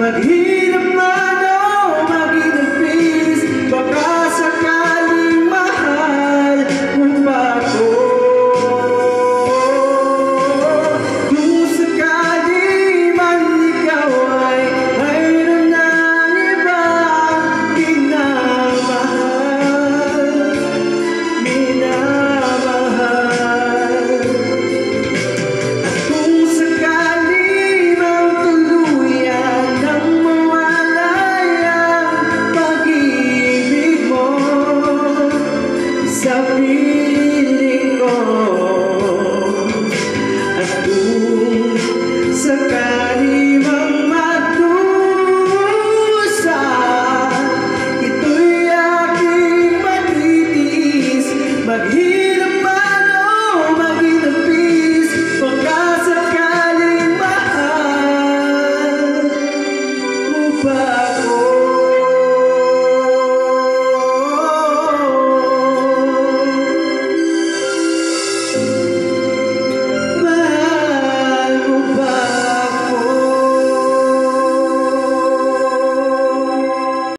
but he